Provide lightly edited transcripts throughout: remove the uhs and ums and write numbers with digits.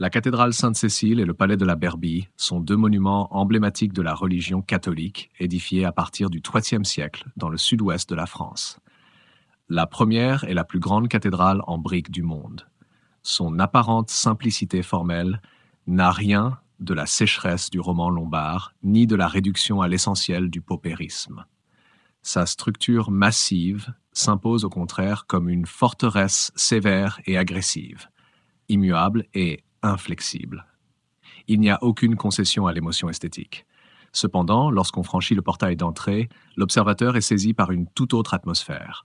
La cathédrale Sainte-Cécile et le palais de la Berbie sont deux monuments emblématiques de la religion catholique, édifiés à partir du XIIIe siècle dans le sud-ouest de la France. La première est la plus grande cathédrale en briques du monde. Son apparente simplicité formelle n'a rien de la sécheresse du roman lombard, ni de la réduction à l'essentiel du paupérisme. Sa structure massive s'impose au contraire comme une forteresse sévère et agressive, immuable et inflexible. Il n'y a aucune concession à l'émotion esthétique. Cependant, lorsqu'on franchit le portail d'entrée, l'observateur est saisi par une toute autre atmosphère.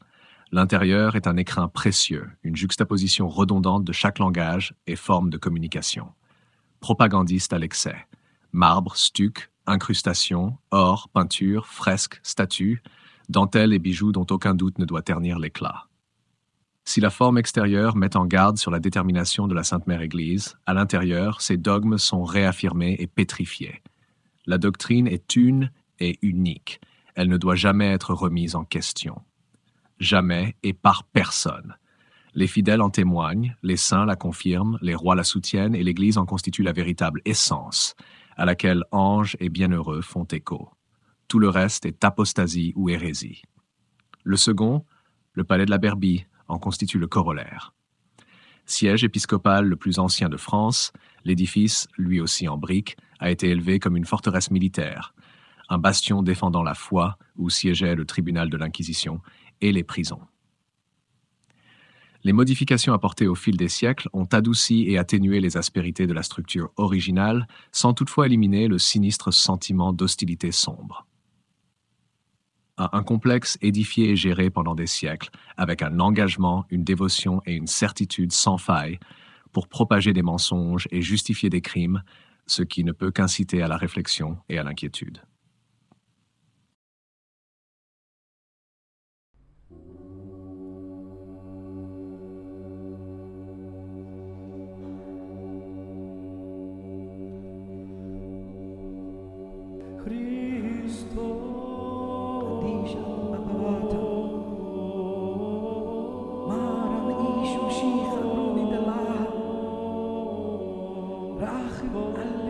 L'intérieur est un écrin précieux, une juxtaposition redondante de chaque langage et forme de communication. Propagandiste à l'excès. Marbre, stuc, incrustations, or, peinture, fresques, statues, dentelles et bijoux dont aucun doute ne doit ternir l'éclat. Si la forme extérieure met en garde sur la détermination de la Sainte-Mère Église, à l'intérieur, ses dogmes sont réaffirmés et pétrifiés. La doctrine est une et unique. Elle ne doit jamais être remise en question. Jamais et par personne. Les fidèles en témoignent, les saints la confirment, les rois la soutiennent et l'Église en constitue la véritable essence, à laquelle anges et bienheureux font écho. Tout le reste est apostasie ou hérésie. Le second, le palais de la Berbie, en constitue le corollaire. Siège épiscopal le plus ancien de France, l'édifice, lui aussi en briques, a été élevé comme une forteresse militaire, un bastion défendant la foi où siégeait le tribunal de l'Inquisition et les prisons. Les modifications apportées au fil des siècles ont adouci et atténué les aspérités de la structure originale, sans toutefois éliminer le sinistre sentiment d'hostilité sombre. Un complexe édifié et géré pendant des siècles, avec un engagement, une dévotion et une certitude sans faille, pour propager des mensonges et justifier des crimes, ce qui ne peut qu'inciter à la réflexion et à l'inquiétude. Rachel.